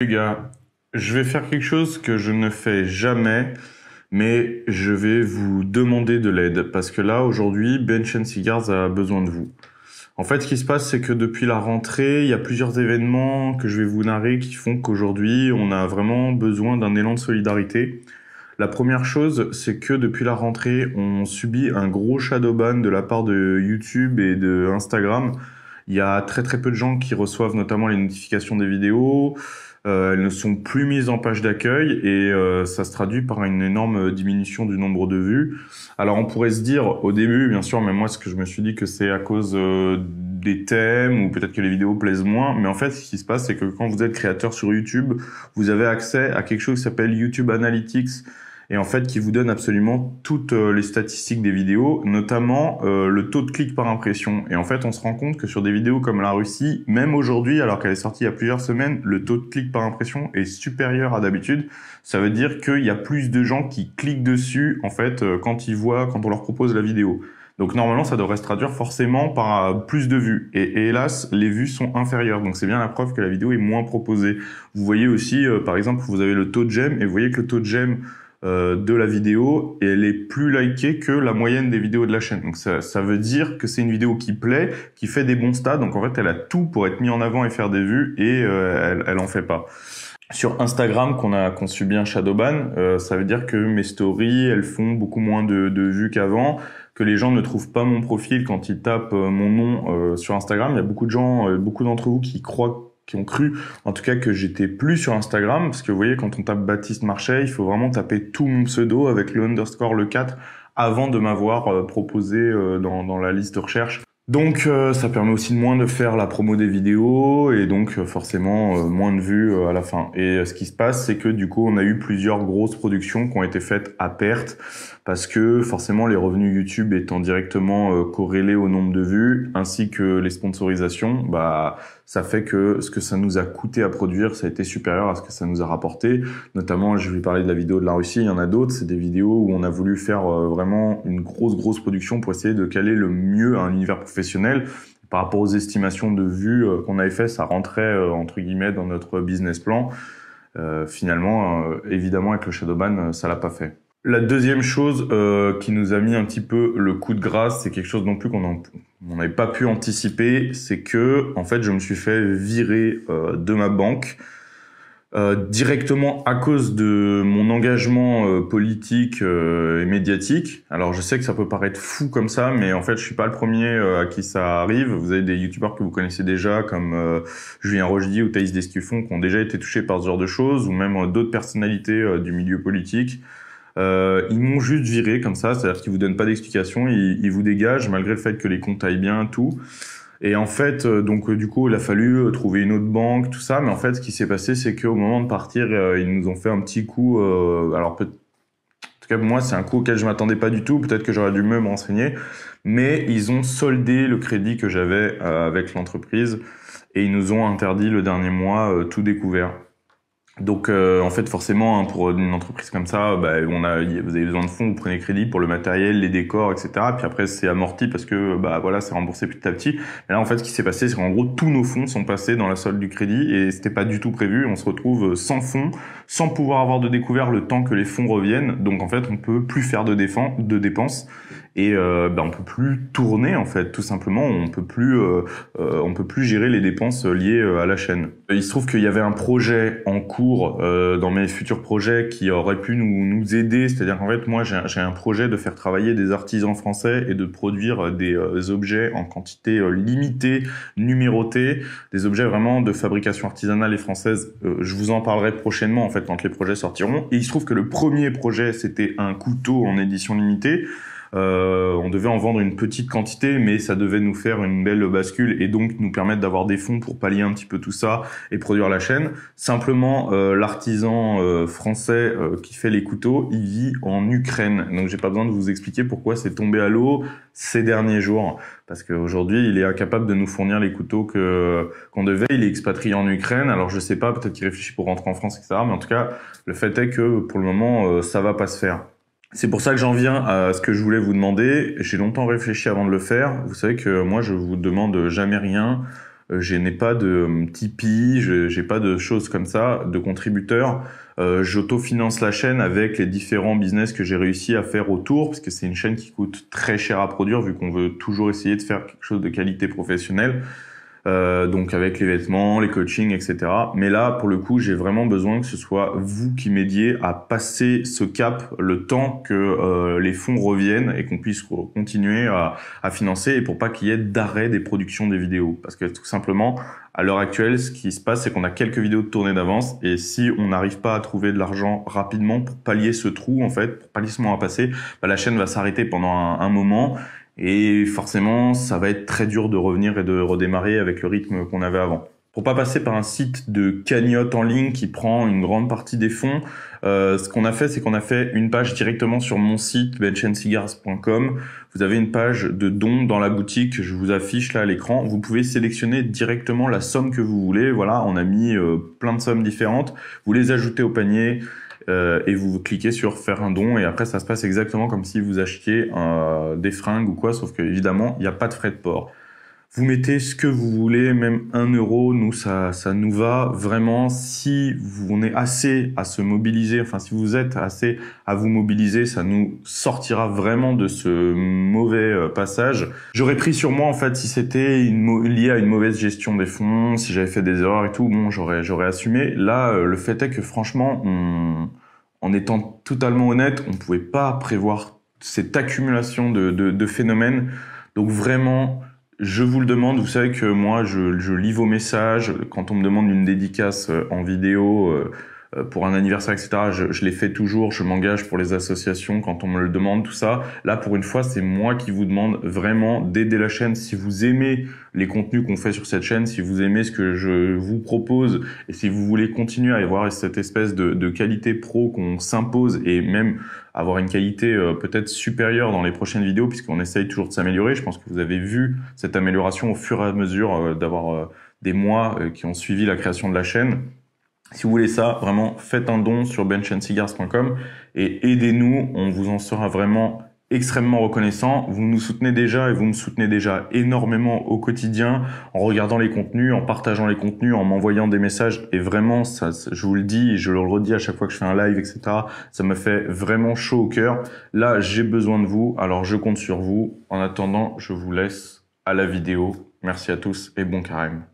Les gars, je vais faire quelque chose que je ne fais jamais, mais je vais vous demander de l'aide parce que là aujourd'hui, Bench & Cigars a besoin de vous. En fait, ce qui se passe, c'est que depuis la rentrée, il y a plusieurs événements que je vais vous narrer qui font qu'aujourd'hui, on a vraiment besoin d'un élan de solidarité. La première chose, c'est que depuis la rentrée, on subit un gros shadowban de la part de YouTube et de Instagram. Il y a très peu de gens qui reçoivent notamment les notifications des vidéos. Elles ne sont plus mises en page d'accueil et ça se traduit par une énorme diminution du nombre de vues. Alors on pourrait se dire au début, bien sûr, mais moi ce que je me suis dit que c'est à cause des thèmes ou peut-être que les vidéos plaisent moins. Mais en fait, ce qui se passe, c'est que quand vous êtes créateur sur YouTube, vous avez accès à quelque chose qui s'appelle YouTube Analytics et en fait qui vous donne absolument toutes les statistiques des vidéos, notamment le taux de clic par impression. Et en fait, on se rend compte que sur des vidéos comme la Russie, même aujourd'hui, alors qu'elle est sortie il y a plusieurs semaines, le taux de clic par impression est supérieur à d'habitude. Ça veut dire qu'il y a plus de gens qui cliquent dessus en fait quand on leur propose la vidéo. Donc normalement, ça devrait se traduire forcément par plus de vues. Et hélas, les vues sont inférieures. Donc c'est bien la preuve que la vidéo est moins proposée. Vous voyez aussi, par exemple, vous avez le taux de j'aime et vous voyez que le taux de j'aime de la vidéo et elle est plus likée que la moyenne des vidéos de la chaîne. Donc ça veut dire que c'est une vidéo qui plaît, qui fait des bons stats. Donc en fait, elle a tout pour être mise en avant et faire des vues et elle en fait pas. Sur Instagram, qu'on subit un shadowban, ça veut dire que mes stories, elles font beaucoup moins de vues qu'avant, que les gens ne trouvent pas mon profil quand ils tapent mon nom sur Instagram. Il y a beaucoup de gens, beaucoup d'entre vous qui ont cru, en tout cas, que j'étais plus sur Instagram, parce que vous voyez, quand on tape Baptiste Marchais, il faut vraiment taper tout mon pseudo avec le underscore, le 4, avant de m'avoir proposé dans la liste de recherche. Donc, ça permet aussi moins de faire la promo des vidéos, et donc forcément moins de vues à la fin. Et ce qui se passe, c'est que du coup, on a eu plusieurs grosses productions qui ont été faites à perte, parce que forcément, les revenus YouTube étant directement corrélés au nombre de vues, ainsi que les sponsorisations, bah ça fait que ce que ça nous a coûté à produire, ça a été supérieur à ce que ça nous a rapporté. Notamment, je vais parler de la vidéo de la Russie, il y en a d'autres, c'est des vidéos où on a voulu faire vraiment une grosse production pour essayer de caler le mieux à un univers professionnel. Par rapport aux estimations de vues qu'on avait fait, ça rentrait entre guillemets dans notre business plan. Finalement, évidemment, avec le shadowban, ça l'a pas fait. La deuxième chose qui nous a mis un petit peu le coup de grâce, c'est quelque chose non plus qu'on n'avait pas pu anticiper, c'est que en fait je me suis fait virer de ma banque directement à cause de mon engagement politique et médiatique. Alors je sais que ça peut paraître fou comme ça, mais en fait je suis pas le premier à qui ça arrive. Vous avez des youtubeurs que vous connaissez déjà comme Julien Rogédy ou Thaïs Desquiffons qui ont déjà été touchés par ce genre de choses, ou même d'autres personnalités du milieu politique. Ils m'ont juste viré comme ça, c'est-à-dire qu'ils vous donnent pas d'explication, ils vous dégagent malgré le fait que les comptes aillent bien, tout. Et en fait, donc du coup, il a fallu trouver une autre banque, tout ça. Mais en fait, ce qui s'est passé, c'est qu'au moment de partir, ils nous ont fait un petit coup. Alors peut-être, en tout cas, moi, c'est un coup auquel je m'attendais pas du tout. Peut-être que j'aurais dû me renseigner, mais ils ont soldé le crédit que j'avais avec l'entreprise et ils nous ont interdit le dernier mois tout découvert. Donc en fait forcément hein, pour une entreprise comme ça, bah, vous avez besoin de fonds, vous prenez crédit pour le matériel, les décors, etc. Puis après c'est amorti parce que bah voilà, c'est remboursé petit à petit. Mais là en fait ce qui s'est passé, c'est qu'en gros tous nos fonds sont passés dans la solde du crédit et c'était pas du tout prévu. On se retrouve sans fonds, sans pouvoir avoir de découvert le temps que les fonds reviennent. Donc en fait on peut plus faire de dépenses et bah, on peut plus tourner en fait tout simplement. On peut plus gérer les dépenses liées à la chaîne. Il se trouve qu'il y avait un projet en cours dans mes futurs projets qui auraient pu nous aider, c'est-à-dire qu'en fait moi j'ai un projet de faire travailler des artisans français et de produire des objets en quantité limitée, numérotée, des objets vraiment de fabrication artisanale et française. Je vous en parlerai prochainement en fait quand les projets sortiront. Et il se trouve que le premier projet c'était un couteau en édition limitée. On devait en vendre une petite quantité, mais ça devait nous faire une belle bascule et donc nous permettre d'avoir des fonds pour pallier un petit peu tout ça et produire la chaîne. Simplement, l'artisan français qui fait les couteaux, il vit en Ukraine. Donc j'ai pas besoin de vous expliquer pourquoi c'est tombé à l'eau ces derniers jours. Parce qu'aujourd'hui, il est incapable de nous fournir les couteaux qu'on devait. Il est expatrié en Ukraine. Alors je sais pas, peut-être qu'il réfléchit pour rentrer en France, etc. Mais en tout cas, le fait est que pour le moment, ça va pas se faire. C'est pour ça que j'en viens à ce que je voulais vous demander. J'ai longtemps réfléchi avant de le faire. Vous savez que moi, je vous demande jamais rien. Je n'ai pas de Tipeee, je n'ai pas de choses comme ça, de contributeurs. J'autofinance la chaîne avec les différents business que j'ai réussi à faire autour, parce que c'est une chaîne qui coûte très cher à produire, vu qu'on veut toujours essayer de faire quelque chose de qualité professionnelle. Donc avec les vêtements, les coachings, etc. Mais là, pour le coup, j'ai vraiment besoin que ce soit vous qui m'aidiez à passer ce cap, le temps que les fonds reviennent et qu'on puisse continuer à financer, et pour pas qu'il y ait d'arrêt des productions des vidéos. Parce que tout simplement, à l'heure actuelle, ce qui se passe, c'est qu'on a quelques vidéos de tournée d'avance, et si on n'arrive pas à trouver de l'argent rapidement pour pallier ce trou, en fait, pour pallier ce moment à passer, bah, la chaîne va s'arrêter pendant un moment. Et forcément, ça va être très dur de revenir et de redémarrer avec le rythme qu'on avait avant. Pour pas passer par un site de cagnotte en ligne qui prend une grande partie des fonds, ce qu'on a fait, c'est qu'on a fait une page directement sur mon site bench-and-cigars.com. Vous avez une page de dons dans la boutique, je vous affiche là à l'écran. Vous pouvez sélectionner directement la somme que vous voulez. Voilà, on a mis plein de sommes différentes. Vous les ajoutez au panier. Et vous cliquez sur faire un don, et après ça se passe exactement comme si vous achetiez des fringues ou quoi, sauf que évidemment il n'y a pas de frais de port. Vous mettez ce que vous voulez, même 1 euro, nous ça nous va vraiment. Si on est assez à se mobiliser, enfin si vous êtes assez à vous mobiliser, ça nous sortira vraiment de ce mauvais passage. J'aurais pris sur moi en fait si c'était lié à une mauvaise gestion des fonds, si j'avais fait des erreurs et tout, bon j'aurais assumé. Là le fait est que franchement en étant totalement honnête, on ne pouvait pas prévoir cette accumulation de phénomènes. Donc vraiment, je vous le demande, vous savez que moi je lis vos messages, quand on me demande une dédicace en vidéo pour un anniversaire, etc., je les fais toujours, je m'engage pour les associations quand on me le demande, tout ça. Là pour une fois, c'est moi qui vous demande vraiment d'aider la chaîne. Si vous aimez les contenus qu'on fait sur cette chaîne, si vous aimez ce que je vous propose, et si vous voulez continuer à avoir cette espèce de qualité pro qu'on s'impose, et même avoir une qualité peut-être supérieure dans les prochaines vidéos, puisqu'on essaye toujours de s'améliorer. Je pense que vous avez vu cette amélioration au fur et à mesure d'avoir des mois qui ont suivi la création de la chaîne. Si vous voulez ça, vraiment, faites un don sur bench-and-cigars.com et aidez-nous, on vous en sera vraiment extrêmement reconnaissant. Vous nous soutenez déjà, et vous me soutenez déjà énormément au quotidien en regardant les contenus, en partageant les contenus, en m'envoyant des messages, et vraiment ça, je vous le dis et je le redis à chaque fois que je fais un live, etc., ça me fait vraiment chaud au cœur. Là j'ai besoin de vous, alors je compte sur vous. En attendant, je vous laisse à la vidéo. Merci à tous et bon carême.